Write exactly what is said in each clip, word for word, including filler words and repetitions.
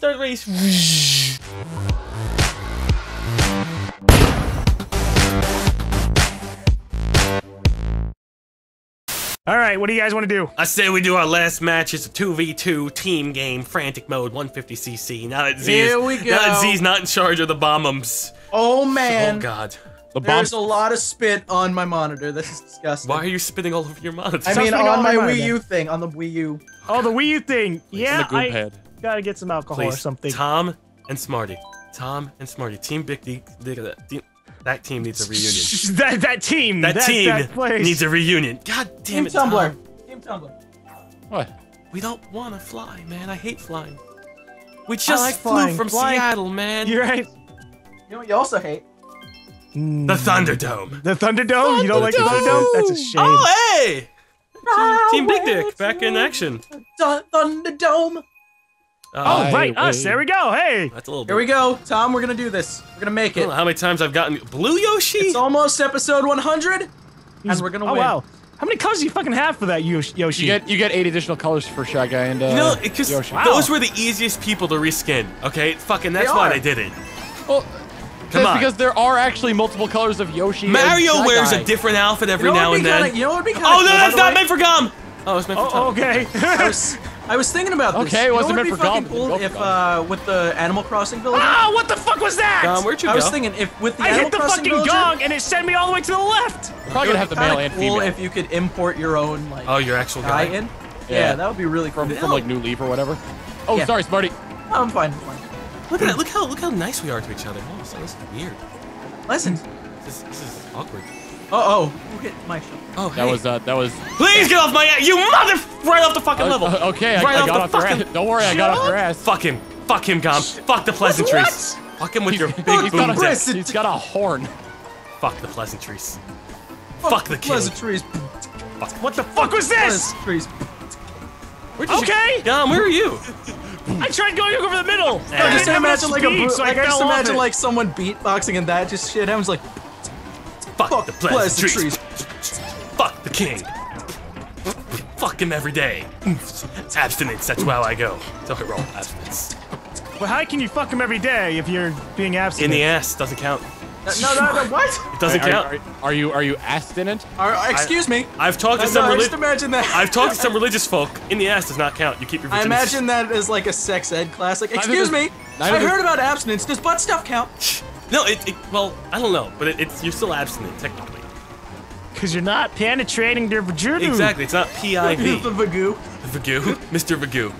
third race. All right, what do you guys want to do? I say we do our last match. It's a two v two team game, frantic mode, one fifty c c. Now that Z's, Here we go. Now that Z's not in charge of the bombums. Oh, man. Oh, God. The There's a lot of spit on my monitor. This is disgusting. Why are you spitting all over your monitor? I mean, on, on my Wii U thing. On the Wii U. Oh, the Wii U thing. Please. Yeah, I head. gotta get some alcohol Please. or something. Tom and Smarty. Tom and Smarty. Team Big D. That team needs a reunion. that that team. That, that team that needs a reunion. God damn team it, Tumblr. Tom. Team Tumblr. What? We don't want to fly, man. I hate flying. We just like flew flying. from flying. Seattle, man. You're right. You know what you also hate? Mm. The Thunderdome. The Thunderdome? Thunderdome? You don't like the Thunderdome? That's a shame. Oh, hey! Team, team Big Dick back in action. Thunderdome. Uh, oh, right, us. There we go. Hey. That's a little bit. Here we go. Tom, we're going to do this. We're going to make it. I don't know how many times I've gotten Blue Yoshi? It's almost episode one hundred. He's, and we're going to oh, win. Oh, wow. How many colors do you fucking have for that, Yoshi? You get, you get eight additional colors for Shy Guy and uh, you know, cause Yoshi. Wow. Those were the easiest people to reskin. Okay? Fucking that's they why they did it. Well, Come that's on. because there are actually multiple colors of Yoshi. Mario and wears a different outfit every you know now and kinda, then. You know what would be kind of Oh, no, cool, that's not meant for gum! Oh, it's meant for Tom. Oh, okay. I was, I was thinking about this. Okay, it wasn't meant for gum. You know what would be fucking cool if, uh, with the Animal Crossing villager? Ah, what the fuck was that? Um, where'd you go? I was thinking, if with the I Animal Crossing villager- I hit the fucking villager, gong and it sent me all the way to the left! We're probably gonna have the male and female. Cool if you could import your own, like- Oh, your actual guy? in. Yeah, that would be really cool. From, like, New Leaf or whatever. Oh, sorry, Smarty. I'm fine, I'm fine. Look at that! Look how look how nice we are to each other. Oh, so this is weird. Listen, this, this is awkward. Uh oh, who hit my shot? Oh, hey. That was uh, that was. Please get off my ass, you mother! Right off the fucking uh, level. Uh, okay, right I, off I got the off your ass. Don't worry, shot? I got off your ass. Fuck him, fuck him, Gom. Fuck the pleasantries. What? Fuck him with he's, your big boom got a, He's got a horn. Fuck the pleasantries. Fuck, fuck the king. Pleasantries. Fuck. What the fuck was this? Pleasantries. Okay, Gom, where are you? I tried going over the middle. No, I just imagine like beat, a so I, I just imagine it. like someone beatboxing and that just shit. I was like, fuck, fuck the pleasantries, fuck the king, fuck him every day. Abstinence, that's where I go. So I roll abstinence. Well, how can you fuck him every day if you're being abstinent? In the ass doesn't count. Uh, no, no, no, what? It doesn't are, count. Are, are, are you are you abstinent? Are, excuse I, me. I've talked to I'm some religious. imagine that. I've talked to some religious folk. In the ass does not count. You keep your virginity. I imagine that as like a sex ed class. Like, excuse me. I heard about abstinence. Does butt stuff count? No, it. it well, I don't know, but it, it's you're still abstinent technically. Because you're not penetrating their vagina. Exactly. It's not P I V. The Vagoo. The Vagoo. Mister Vagoo.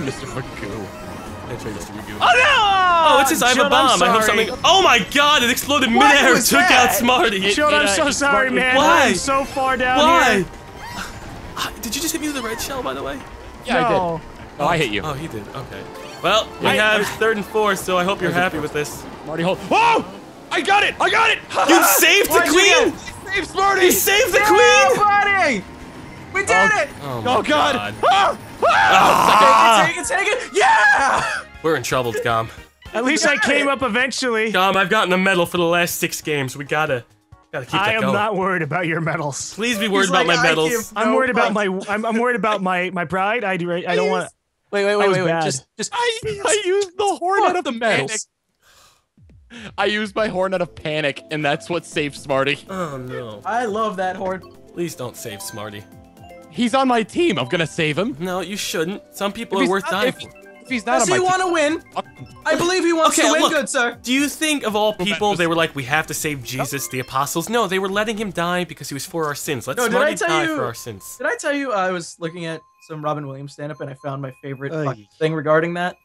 Mister Vagoo. Oh no! Oh, it says I have a bomb. I hope something. Oh my God! It exploded midair and took that? out Smarty. It, John, it, I'm so sorry, man. Why? I'm so far down Why? here. Why? Did you just hit me with a red shell, by the way? Yeah, no. I did. Oh, I hit you. Oh, he did. Okay. Well, we I, have third and fourth, so I hope you're happy with this. Marty, hold. Whoa! I got it! I got it! You saved the queen! You saved Smarty! You saved the queen! Smarty! We did oh, it! Oh, oh God! God. Ah! Ah! Take it, take it, take it! Yeah! We're in trouble, Gom. At least I came up eventually. Gom, I've gotten a medal for the last six games. We gotta, gotta keep that going. I am not worried about your medals. Please be worried He's about like, my medals. I'm no worried about my, I'm, I'm worried about my, my pride. I do, I don't want. Wait, wait, wait, wait, wait. Just, just. I, I used the horn out of the medals. Panic. I used my horn out of panic, and that's what saved Smarty. Oh no! I love that horn. Please don't save Smarty. He's on my team. I'm gonna save him. No, you shouldn't. Some people if are worth dying for. If he's not Does he want to win? I believe he wants okay, to win, look, good sir. Do you think of all people, they were like, we have to save Jesus, the apostles? No, they were letting him die because he was for our sins. Let's no, Smarty die you, for our sins. Did I tell you I was looking at some Robin Williams stand-up and I found my favorite uh, thing regarding that?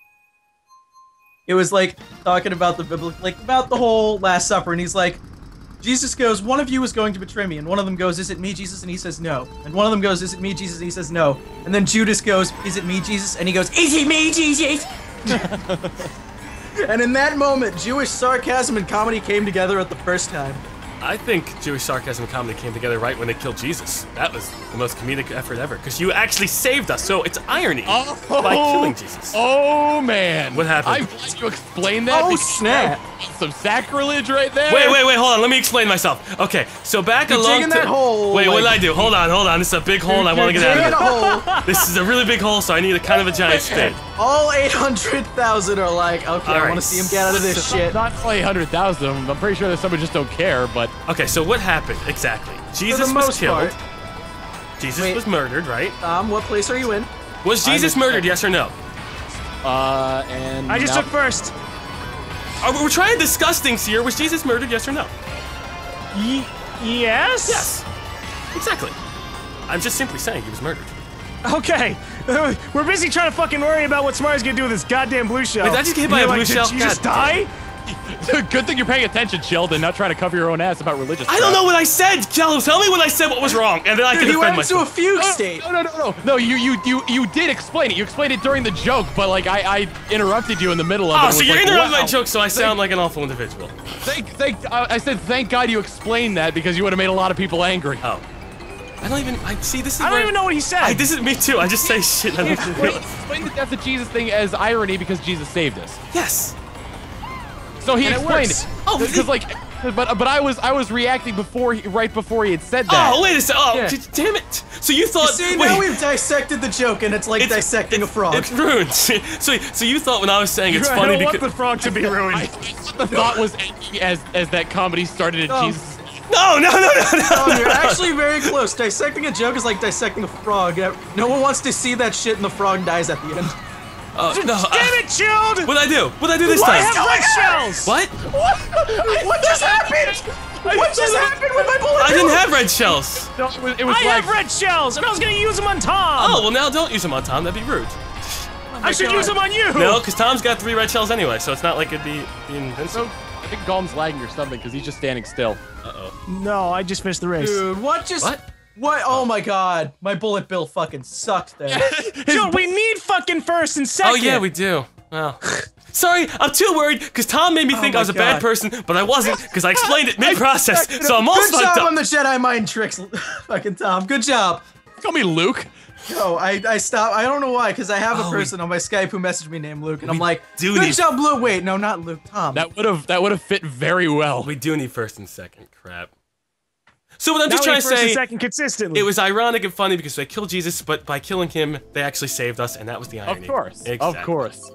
It was like talking about the biblical, like about the whole Last Supper, and he's like, Jesus goes, one of you is going to betray me, and one of them goes, is it me, Jesus? And he says, no. And one of them goes, is it me, Jesus? And he says, no. And then Judas goes, is it me, Jesus? And he goes, is it me, Jesus? And in that moment, Jewish sarcasm and comedy came together at the first time. I think Jewish sarcasm and comedy came together right when they killed Jesus. That was the most comedic effort ever, because you actually saved us, so it's irony oh, by killing Jesus. Oh, man. What happened? I'm glad you explained that. Oh, snap. Some sacrilege right there. Wait, wait, wait, hold on. Let me explain myself. Okay, so back you're a long time. Wait, like, what did I do? Hold on, hold on. This is a big hole and I want to get out of it. Hole. This is a really big hole, so I need a kind of a giant spin. All eight hundred thousand are like, okay, right. I want to see him get out of this shit. Not all eight hundred thousand. I'm pretty sure that someone just don't care, but. Okay, so what happened exactly? Jesus was killed. Part. Jesus wait, was murdered, right? Um, what place are you in? Was Jesus murdered, yes or no? Uh, and I just now, took first. Oh, we're trying to discuss things here. Was Jesus murdered, yes or no? Y yes? Yes. Exactly. I'm just simply saying he was murdered. Okay. Uh, we're busy trying to fucking worry about what Smarty's gonna do with this goddamn blue shell. Wait, did I just get hit by a blue shell? Did you just die? Good thing you're paying attention, Child, and not trying to cover your own ass about religious crap. I don't know what I said, Child. Tell me what I said, what was wrong, and then I can defend myself. You went into a fugue state. No, no, no, no. No, you, you, you, you did explain it. You explained it during the joke, but like I, I interrupted you in the middle of it. Oh, so you interrupted my joke, so I sound like an awful individual. Thank, thank. I, I said, thank God you explained that because you would have made a lot of people angry. Oh. I don't even. I see. This is. I don't even know what he said. I, this is me too. I just say shit. I don't explain, explain the death of Jesus thing as irony because Jesus saved us. Yes. So he and explained it. it. Oh, because like, but but I was I was reacting before he, right before he had said that. Oh wait a second! Oh yeah. Damn it! So you thought? You see, wait, now we've dissected the joke, and it's like it's, dissecting it's, a frog. It's ruined. so so you thought when I was saying it's I funny don't because want the frog to be ruined. I, I, the thought was as as that comedy started at oh. Jesus. No, no, no, no, no, no! You're actually very close. Dissecting a joke is like dissecting a frog. No one wants to see that shit, and the frog dies at the end. Oh, no, uh, damn it, Child! What'd I do? What'd I do this time? I have red shells! What? What? What just happened? What just happened with my bullet? I didn't have red shells. No, it was, it was I like... have red shells, and I was gonna use them on Tom. Oh well, now don't use them on Tom. That'd be rude. Oh I should God. use them on you. No, because Tom's got three red shells anyway, so it's not like it'd be invincible. I think Gollum's lagging or something because he's just standing still. Uh oh. No, I just missed the race. Dude, what just? What? What? Oh my God! My bullet bill fucking sucked there. Dude, we need fucking first and second. Oh yeah, we do. Wow. Sorry, I'm too worried because Tom made me think oh I was God. a bad person, but I wasn't because I explained it mid-process, so I'm all fucked up. Good job on the Jedi mind tricks, fucking Tom. Good job. Call me Luke. No, I I stopped. I don't know why, because I have a oh, person we, on my Skype who messaged me named Luke, and I'm like, good job, Blue. Wait, no, not Luke. Tom. That would have that would have fit very well. We do need first and second. Crap. So what I'm just trying to say, second consistently. It was ironic and funny because they killed Jesus, but by killing him, they actually saved us, and that was the irony. Of course, exactly. Of course.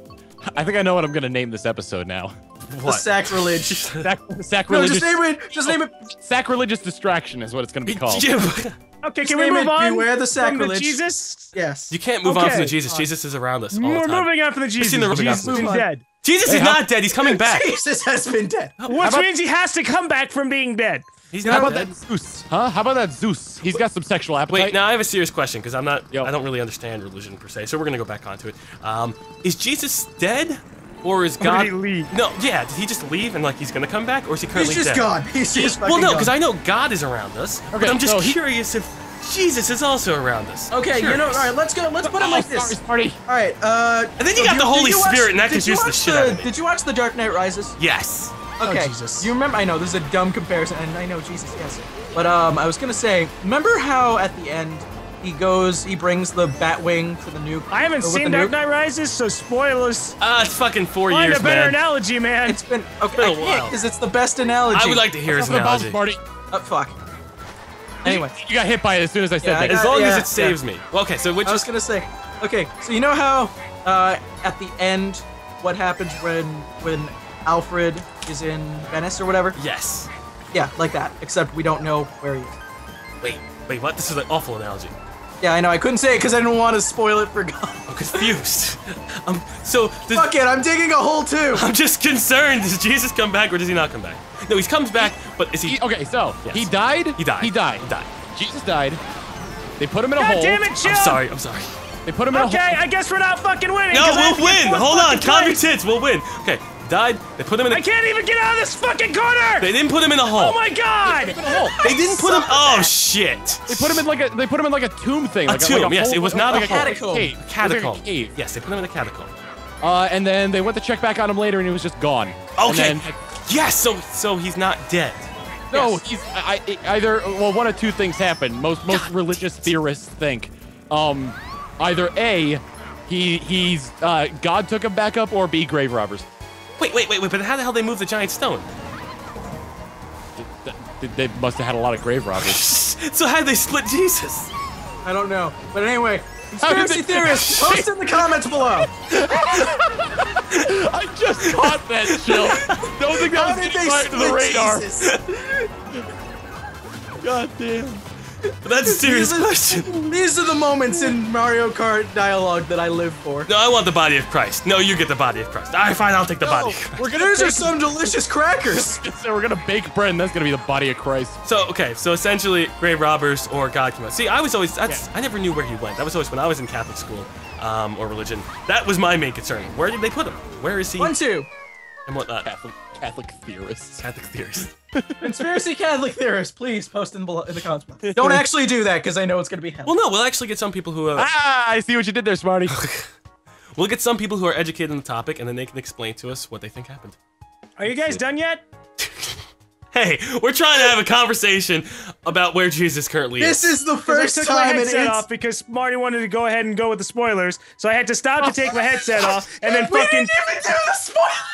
I think I know what I'm gonna name this episode now. What? The sacrilege. Sac sacrilegious. No, just name it. Just name it. Sacrilegious distraction is what it's gonna be called. Okay, can we move on? Beware the sacrilege. Jesus. Yes. You can't move okay. on from the Jesus. Jesus is around us. All We're the time. moving on from the Jesus. The Jesus is dead. Jesus hey, is not dead. He's coming back. Jesus has been dead. Which means he has to come back from being dead. He's not How about dead. that Zeus? Huh? How about that Zeus? He's got some sexual appetite. Wait, now I have a serious question because I'm not, Yo. I don't really understand religion per se, so we're gonna go back onto it. Um, is Jesus dead, or is God? Or did he leave? No, yeah, did he just leave and like he's gonna come back, or is he currently dead? He's just dead? gone. He's just well, no, because I know God is around us, okay, but I'm just no, curious if Jesus is also around us. Okay, you know, all right, let's go. Let's put it oh, like this. Party. All right, uh. And then you so got you, the Holy watch, Spirit, and that confused the shit out of me. Did you watch The Dark Knight Rises? Yes. Okay, oh, Jesus. You remember? I know this is a dumb comparison, and I know Jesus, yes. But um, I was gonna say, remember how at the end he goes, he brings the Batwing to the nuke. I haven't seen Dark Knight Rises, so spoilers. Ah, uh, it's fucking four Find years, man. Find a better man. analogy, man. It's been okay, it's been a while. Because it's the best analogy. I would like to hear his analogy. Party. Oh fuck. Anyway, you, you got hit by it as soon as I said yeah, that. I got, as long yeah, as it saves yeah. me. Well, okay, so which I was gonna say, okay, so you know how uh, at the end, what happens when when Alfred is in Venice or whatever? Yes. Yeah, like that. Except we don't know where he is. Wait, wait, what? This is an awful analogy. Yeah, I know. I couldn't say it because I didn't want to spoil it for God. I'm confused. um, so fuck it, I'm digging a hole too. I'm just concerned. Does Jesus come back or does he not come back? No, he comes back, but is he? he okay, so yes. he died. He died. He died. He died. Jesus died. They put him in a God hole. Damn it, Jill. I'm sorry. I'm sorry. They put him in okay, a hole. Okay, I guess we're not fucking winning. No, we'll win. Hold on, calm your tits. We'll win. Okay. Died. They put him in a- I can't even get out of this fucking corner! They didn't put him in a hole. Oh my God! They, hole. they didn't put him- Oh shit! They put him in like a- they put him in like a tomb thing. A like tomb, a, like a yes. Hole, it was not like a catacomb. Cave. Catacomb. Like cave. Yes, they put him in a catacomb. Uh, and then they went to check back on him later and he was just gone. Okay. And then, like, yes, so- so he's not dead. No, yes. he's- I, I- either- well, one of two things happened. Most- most God religious it. theorists think. Um, either A, he- he's- uh, God took him back up, or B, grave robbers. Wait, wait, wait, wait, but how the hell they move the giant stone? They must have had a lot of grave robbers. So how did they split Jesus? I don't know. But anyway, conspiracy theorists, post in the comments below. I just caught that chill. Don't think that was getting right to the radar. Jesus? God damn. That's a serious question. These are the moments in Mario Kart dialogue that I live for. No, I want the body of Christ. No, you get the body of Christ. All right, fine, I'll take the no, body of Christ. We're gonna These are some delicious crackers. So we're gonna bake bread, and that's gonna be the body of Christ. So, okay, so essentially, grave robbers or God came out. See, I was always, that's, yeah. I never knew where he went. That was always when I was in Catholic school um, or religion. That was my main concern. Where did they put him? Where is he? One, two. And whatnot. Catholic, Catholic theorists. Catholic theorists. Conspiracy Catholic theorists, please post in, below, in the comments below. Don't actually do that, because I know it's going to be hell. Well, no, we'll actually get some people who are... Ah, I see what you did there, Smarty. We'll get some people who are educated on the topic, and then they can explain to us what they think happened. Are you guys done yet? Hey, we're trying to have a conversation about where Jesus currently this is. This is the first time I took time my headset off because Smarty wanted to go ahead and go with the spoilers, so I had to stop to take my headset off, and then we fucking... We didn't even do the spoilers!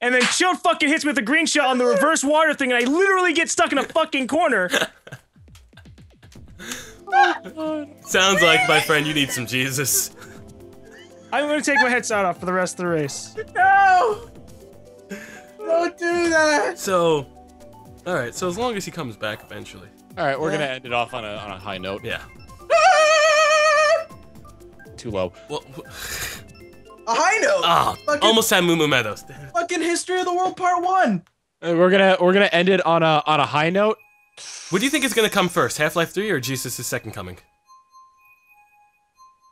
And then Chill fucking hits me with a green shot on the reverse water thing, and I literally get stuck in a fucking corner. Oh, sounds like, my friend, you need some Jesus. I'm gonna take my headset off for the rest of the race. No! Don't do that! So, alright, so as long as he comes back eventually. Alright, we're yeah. gonna end it off on a, on a high note. Yeah. Too low. Well... A high note. Oh, fucking, almost had Moo Moo Meadows. Fucking history of the world, part one. And we're gonna we're gonna end it on a on a high note. What do you think is gonna come first, Half-Life three or Jesus' second coming?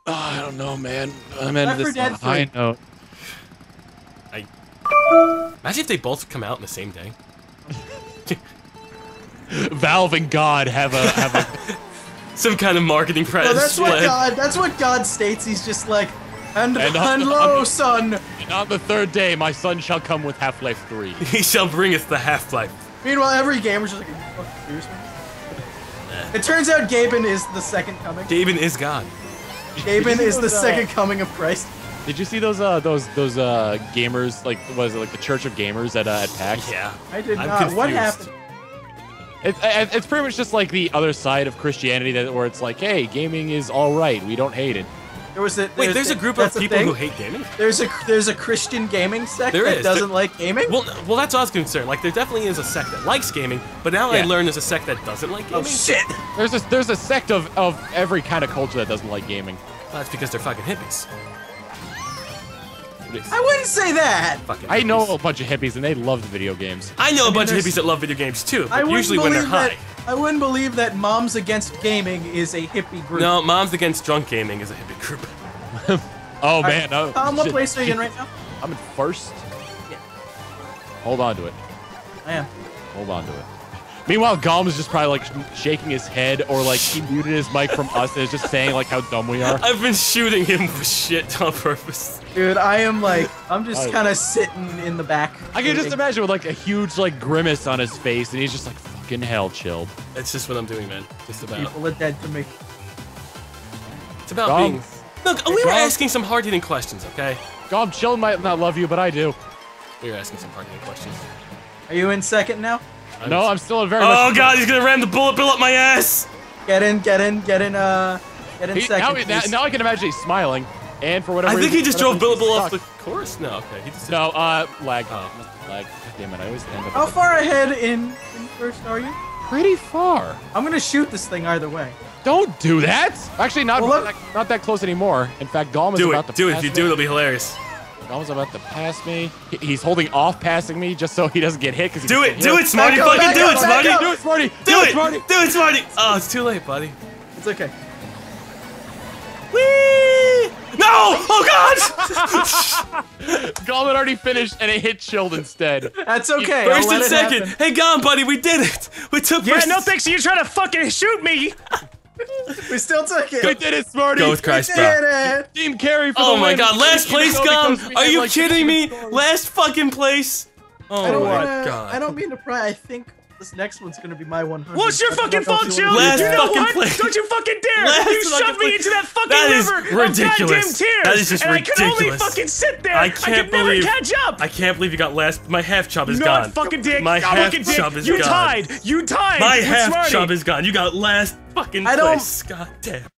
Oh, I don't know, man. I'm ending this on a high note. I imagine if they both come out in the same day. Valve and God have a have a some kind of marketing press. No, that's what God. That's what God states. He's just like. And, and, and on, lo, on the, son! And on the third day, my son shall come with Half-Life three. He shall bring us the Half-Life. Meanwhile, every gamer's just like, are you fucking serious, man? It turns out Gaben is the second coming. Gaben is God. Gaben is the second coming of Christ. Did you see those uh, those those uh, gamers, like, was it like the Church of Gamers at, uh, at PAX? Yeah. I did I'm not. Confused. What happened? It's, it's pretty much just like the other side of Christianity that where it's like, hey, gaming is all right. We don't hate it. There was a, there's Wait, there's a group of people who hate gaming? There's a there's a Christian gaming sect there that is. doesn't there, like gaming? Well, well, that's what I was concerned. Like, there definitely is a sect that likes gaming, but now yeah. I learned there's a sect that doesn't like gaming. Oh, shit! There's a, there's a sect of, of every kind of culture that doesn't like gaming. Well, that's because they're fucking hippies. I wouldn't say that! Fucking I know a bunch of hippies, and they loved video games. I know I mean, a bunch of hippies that love video games, too, but usually when they're that, high. I wouldn't believe that Moms Against Gaming is a hippie group. No, Moms Against Drunk Gaming is a hippie group. Oh, man. Right. Tom, what place are you in right now? I'm in first. Yeah. Hold on to it. I am. Hold on to it. Meanwhile, Gollum is just probably, like, shaking his head, or, like, he muted his mic from us and is just saying, like, how dumb we are. I've been shooting him with shit on purpose. Dude, I am, like, I'm just kind of sitting in the back. I can just imagine with, like, a huge, like, grimace on his face, and he's just like, fucking hell, Chilled. That's just what I'm doing, man. Just about. People are dead to me. It's about Gollum. being... Look, we were asking some hard-hitting questions, okay? Gollum, Chilled might not love you, but I do. We were asking some hard-hitting questions. Are you in second now? I'm no, I'm still in very much- Oh god, he's gonna ram the bullet bill up my ass! Get in, get in, get in, uh... Get in he, second, now, now, now I can imagine he's smiling, and for whatever I think reason, he just drove Bullet Bill off the course? No, okay, he just- No, uh, lag. Oh. Lag. God damn it, I always end up- How far ahead in, in first are you? Pretty far. I'm gonna shoot this thing either way. Don't do that! Actually, not, well, not, not that close anymore. In fact, Gollum is about to pass me. Do it, do it, if you do, it'll be hilarious. Gollum's about to pass me. He's holding off passing me just so he doesn't get hit. Cause he do it! Do it, Smarty! Fucking do it, Smarty! Do it, Smarty! Do it, Smarty! Do it, Smarty! Oh, it's too late, buddy. It's okay. Whee! No! Oh, God! Gollum had already finished, and it hit Chilled instead. That's okay. First and second. Happen. Hey, Gollum, buddy, we did it! We took yeah, first... Yeah, no thanks to you trying to fucking shoot me! We still took it. We did it, Smarty. Go with Christ, we did bro. It. Team Carry for oh the win. Oh my God! Last place, Gum. Are you like kidding me? Last fucking place. Oh my wanna, God. I don't mean to pry. I think This next one's gonna be my one hundred. What's your fucking fault, Joe? You know what? Play. Don't you fucking dare! Last you shoved me into that fucking that river of goddamn tears! That is just and ridiculous. And I could only fucking sit there! I, can't I could believe, never catch up! I can't believe you got last- my half chub is you know gone. Fucking dick! My God, half chub is you gone. You tied! You tied! My half chub is gone. You got last fucking I place. God damn.